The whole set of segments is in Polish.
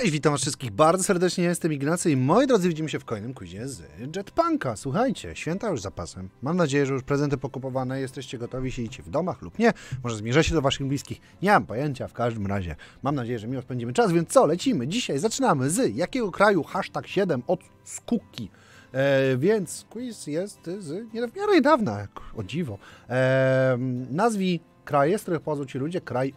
Cześć, witam was wszystkich bardzo serdecznie, jestem Ignacy i moi drodzy, widzimy się w kolejnym quizie z Jetpunka. Słuchajcie, święta już za pasem, mam nadzieję, że już prezenty pokupowane, jesteście gotowi, siedzicie w domach lub nie, może zmierzacie do waszych bliskich, nie mam pojęcia, w każdym razie mam nadzieję, że miło spędzimy czas, więc co, lecimy, dzisiaj zaczynamy z jakiego kraju #7 od Skuki. Więc quiz jest z nie w miarę dawna, jak o dziwo. Nazwij kraje, z których pochodzą ci ludzie, kraj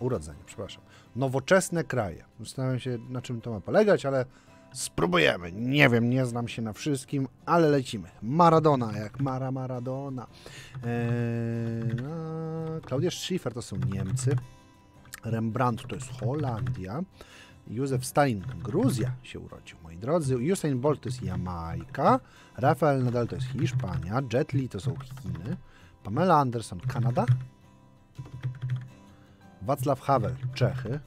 urodzenia, przepraszam. Nowoczesne kraje. Zastanawiam się, na czym to ma polegać, ale spróbujemy. Nie wiem, nie znam się na wszystkim, ale lecimy. Maradona, jak Maradona. Klaudia Schiffer to są Niemcy. Rembrandt to jest Holandia. Józef Stein, Gruzja się urodził, moi drodzy. Usain Bolt to jest Jamajka. Rafael Nadal to jest Hiszpania. Jet Li to są Chiny. Pamela Anderson, Kanada. Václav Havel, Czechy.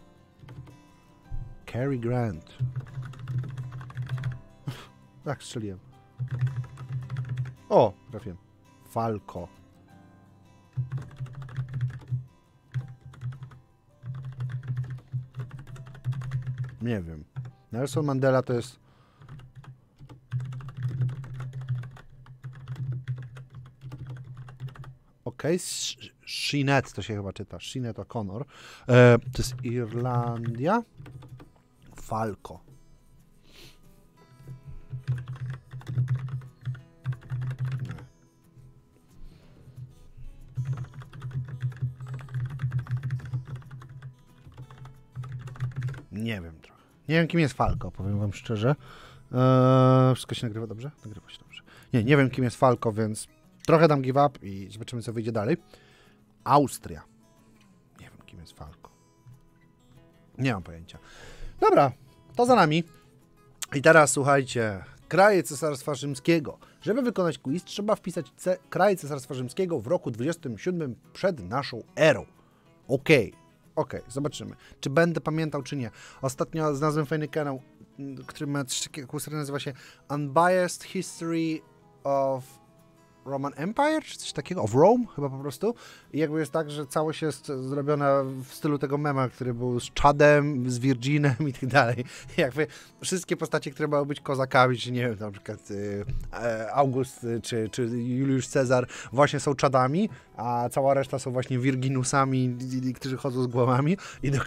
Cary Grant. Tak, strzeliłem. O, trafiłem. Falko. Nie wiem. Nelson Mandela to jest... Okej, Sinead to się chyba czyta. Sinead O'Connor. To jest Irlandia. Falko. Nie wiem trochę. Nie wiem, kim jest Falko, powiem wam szczerze. Wszystko się nagrywa dobrze? Nagrywa się dobrze. Nie wiem, kim jest Falko, więc trochę dam give up i zobaczymy, co wyjdzie dalej. Austria. Nie wiem, kim jest Falko. Nie mam pojęcia. Dobra, to za nami. I teraz słuchajcie. Kraje Cesarstwa Rzymskiego. Żeby wykonać quiz, trzeba wpisać kraje Cesarstwa Rzymskiego w roku 27 przed naszą erą. Okej, zobaczymy. Czy będę pamiętał, czy nie. Ostatnio znalazłem fajny kanał, który ma który nazywa się Unbiased History of Roman Empire, czy coś takiego, of Rome chyba po prostu. I jakby jest tak, że całość jest zrobiona w stylu tego mema, który był z Chadem, z Virginem i tak dalej. I jakby wszystkie postacie, które miały być kozakami, czy nie wiem, na przykład August czy Juliusz Cezar właśnie są Chadami, a cała reszta są właśnie Virginusami, którzy chodzą z głowami. I do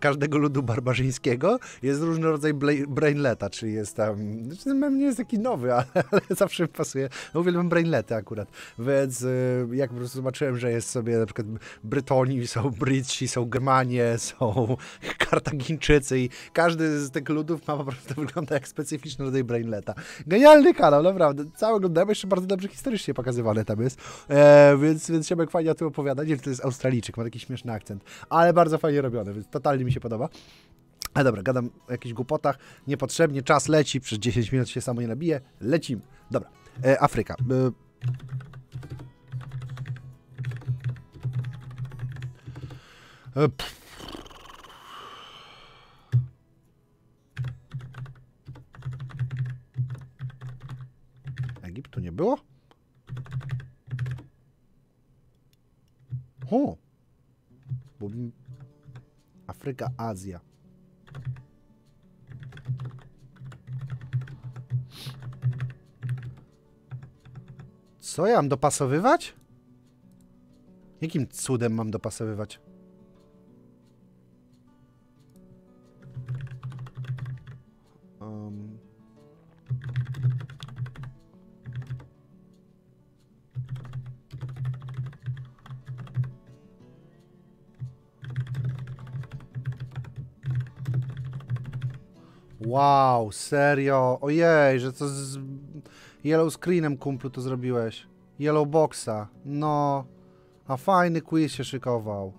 każdego ludu barbarzyńskiego jest różny rodzaj brainleta, czyli jest tam... Znaczy ten mem nie jest taki nowy, ale zawsze pasuje. Uwielbiam brainlety akurat, więc jak po prostu zobaczyłem, że jest sobie na przykład Brytoni, są Britsi, są Germanie, są Kartagińczycy i każdy z tych ludów ma po prostu wygląda jak specyficzny rodzaj brainleta. Genialny kanał, naprawdę, cały oglądamy, jeszcze bardzo dobrze historycznie pokazywane tam jest, więc się fajnie o tym opowiada. Nie wiem, to jest Australijczyk, ma taki śmieszny akcent, ale bardzo fajnie robiony, więc totalnie mi się podoba. A dobra, gadam o jakichś głupotach, niepotrzebnie, czas leci, przez 10 minut się samo nie nabije, lecimy. Dobra, Afryka. Egiptu nie było? O! Afryka, Azja. Co, ja mam dopasowywać? Jakim cudem mam dopasowywać? Wow, serio? Ojej, że to z... Yellow screenem, kumplu, to zrobiłeś. Yellow boxa. No. A fajny quiz się szykował.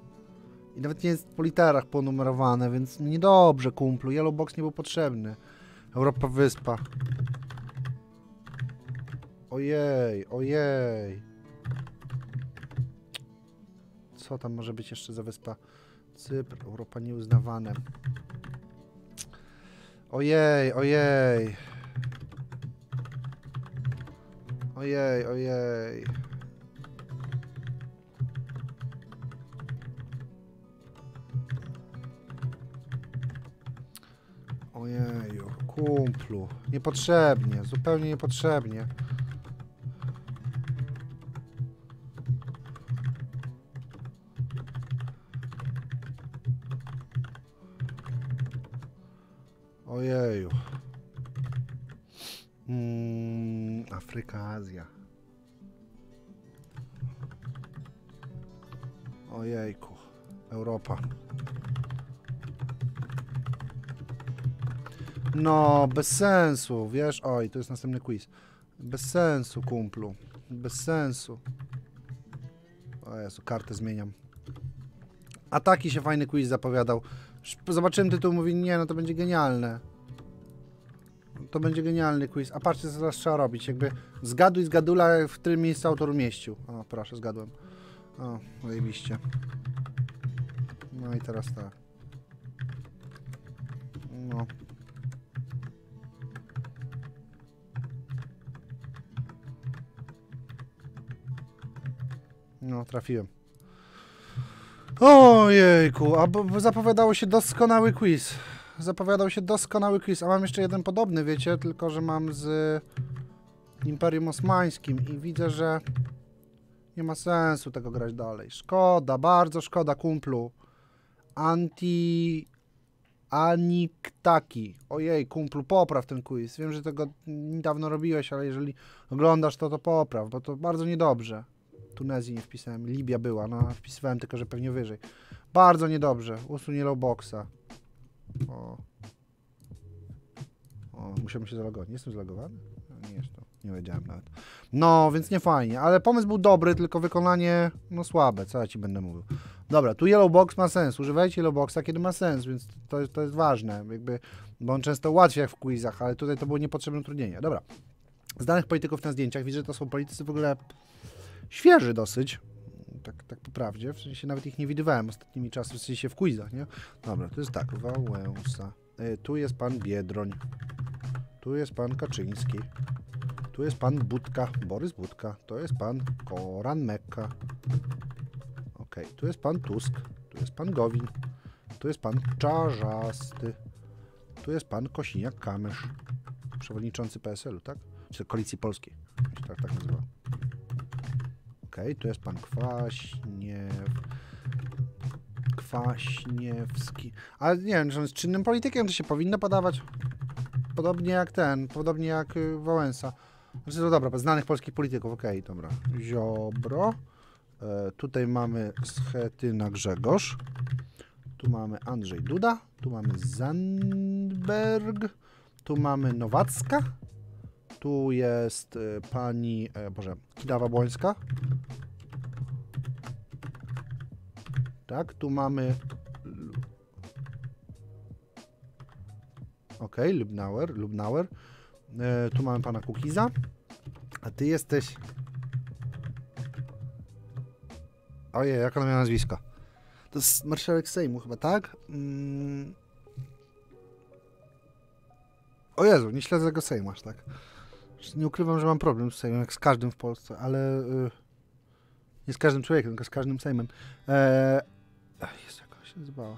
I nawet nie jest po literach ponumerowane, więc niedobrze, kumplu. Yellow box nie był potrzebny. Europa wyspa. Ojej. Co tam może być jeszcze za wyspa? Cypr, Europa nieuznawane. Ojej. Ojeju, kumplu. Niepotrzebnie, zupełnie niepotrzebnie. Ojeju. Afryka, Azja. Ojejku, Europa. No, bez sensu, wiesz? Oj, to jest następny quiz. Bez sensu, kumplu. Bez sensu. O Jezu, kartę zmieniam. A taki się fajny quiz zapowiadał. Zobaczyłem tytuł, mówi, nie, no to będzie genialne. To będzie genialny quiz. A patrzcie, co teraz trzeba robić. Jakby zgaduj zgadula, w którym miejscu autor umieścił. O, proszę, zgadłem. O, zajebiście. No i teraz tak. No. No, trafiłem. Ojejku, a zapowiadało się doskonały quiz. Zapowiadał się doskonały quiz, a mam jeszcze jeden podobny, wiecie, tylko że mam z Imperium Osmańskim i widzę, że nie ma sensu tego grać dalej. Szkoda, bardzo szkoda, kumplu. Aniktaki. Ojej, kumplu, popraw ten quiz. Wiem, że tego niedawno robiłeś, ale jeżeli oglądasz to, to popraw, bo to bardzo niedobrze. Tunezji nie wpisałem, Libia była, no wpisywałem tylko, że pewnie wyżej. Bardzo niedobrze, usuń yellow boxa. O. O, musiałem się zalogować. Nie jestem zalogowany? Nie jestem, nie wiedziałem nawet. No, więc nie fajnie, ale pomysł był dobry, tylko wykonanie, no słabe, co ja ci będę mówił. Dobra, tu yellow box ma sens, używajcie yellow boxa, kiedy ma sens, więc to jest ważne, jakby, bo on często łatwiej jak w quizach, ale tutaj to było niepotrzebne utrudnienie. Dobra, z danych polityków na zdjęciach widzę, że to są politycy w ogóle świeży dosyć. Tak po prawdzie, w sensie nawet ich nie widywałem ostatnimi czasy, w sensie w quizach, nie? Dobra, to jest tak, Wałęsa. Tu jest pan Biedroń. Tu jest pan Kaczyński. Tu jest pan Budka, Borys Budka. To jest pan Koran Mekka. Okej, tu jest pan Tusk. Tu jest pan Gowin. Tu jest pan Czarzasty. Tu jest pan Kosiniak Kamysz. Przewodniczący PSL-u, tak? Czy Koalicji Polskiej. Tak nazywa. Okej, tu jest pan Kwaśniewski. Ale nie wiem, czy on jest czynnym politykiem, to się powinno podawać. Podobnie jak ten, podobnie jak Wałęsa. Znaczy, no dobra, znanych polskich polityków, okej, dobra. Ziobro. Tutaj mamy Schetyna Grzegorz. Tu mamy Andrzej Duda. Tu mamy Zandberg. Tu mamy Nowacka. Tu jest pani, Boże, Kidawa-Błońska. Tak, tu mamy... Okej, Lubnauer. Tu mamy pana Kukiza. A ty jesteś... Ojej, jak ona miała nazwiska? To jest marszałek Sejmu chyba, tak? O Jezu, nie śledzę tego Sejmu aż tak. Nie ukrywam, że mam problem z Sejmem, jak z każdym w Polsce, ale... nie z każdym człowiekiem, tylko z każdym Sejmem. Jezu, jak ona się nazywała.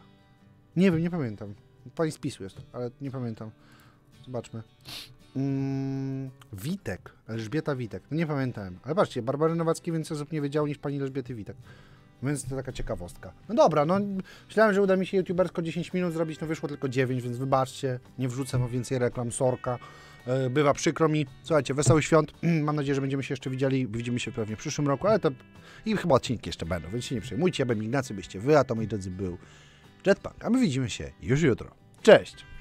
Nie wiem, nie pamiętam. Pani z PiS-u jest, ale nie pamiętam. Zobaczmy. Witek. Elżbieta Witek. No nie pamiętałem. Ale patrzcie, Barbary Nowacki więcej osób nie wiedziało niż pani Elżbiety Witek. Więc to taka ciekawostka. No dobra, no myślałem, że uda mi się youtubersko 10 minut zrobić, no wyszło tylko 9, więc wybaczcie, nie wrzucę więcej reklam, sorka. Bywa przykro mi. Słuchajcie, wesołych świąt. Mam nadzieję, że będziemy się jeszcze widzieli. Widzimy się pewnie w przyszłym roku, ale to... I chyba odcinki jeszcze będą, więc się nie przejmujcie. Ja bym Ignacy, byście wy, a to, moi drodzy, był Jetpunk. A my widzimy się już jutro. Cześć!